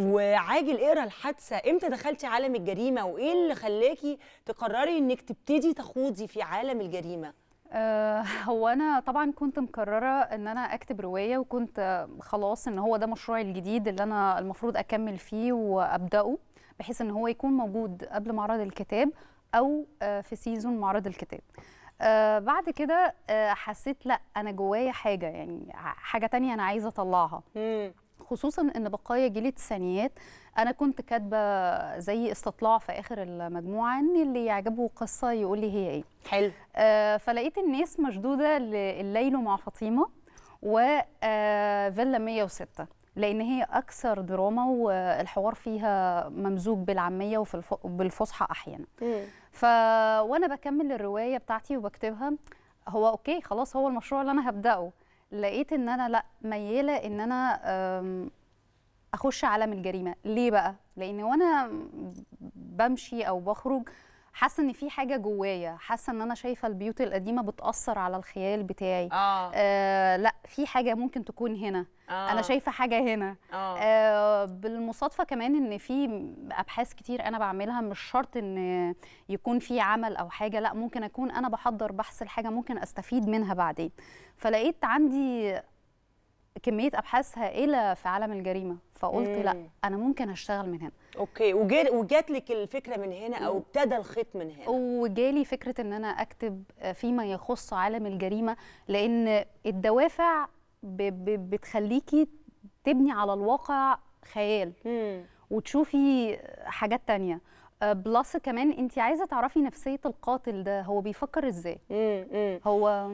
وعاجل اقرا الحادثة، امتى دخلتي عالم الجريمة وايه اللي خلاكي تقرري انك تبتدي تخوضي في عالم الجريمة؟ هو انا طبعا كنت مقرره ان انا اكتب روايه، وكنت خلاص ان هو ده مشروعي الجديد اللي انا المفروض اكمل فيه وابداه، بحيث ان هو يكون موجود قبل معرض الكتاب او في سيزون معرض الكتاب. بعد كده حسيت لا، انا جوايا حاجه، يعني حاجه تانية انا عايزه اطلعها، خصوصا ان بقايا جيل التسعينيات انا كنت كاتبه زي استطلاع في اخر المجموعه ان اللي يعجبه قصه يقول لي هي ايه. حلو. فلقيت الناس مشدوده لليل مع فاطمه وفيلا 106، لان هي اكثر دراما والحوار فيها ممزوج بالعاميه وبالفصحى احيانا. وانا بكمل الروايه بتاعتي وبكتبها، هو اوكي خلاص هو المشروع اللي انا هبداه، لقيت ان انا لا، مياله ان انا اخش عالم الجريمه. ليه بقى؟ لان وانا بمشي او بخرج حاسه ان في حاجه جوايا، حاسه ان انا شايفه البيوت القديمه بتاثر على الخيال بتاعي. لا، في حاجه ممكن تكون هنا، انا شايفه حاجه هنا. بالمصادفه كمان ان في ابحاث كتير انا بعملها، مش شرط ان يكون في عمل او حاجه، لا ممكن اكون انا بحضر بحث لحاجه ممكن استفيد منها بعدين. فلقيت عندي كميه ابحاث هائله في عالم الجريمه، فقلت لا، انا ممكن اشتغل من هنا. اوكي، وجات لك الفكره من هنا او ابتدى الخيط من هنا؟ وجالي فكره ان انا اكتب فيما يخص عالم الجريمه، لان الدوافع بتخليكي تبني على الواقع خيال وتشوفي حاجات تانية، بلس كمان انت عايزه تعرفي نفسيه القاتل ده، هو بيفكر ازاي. هو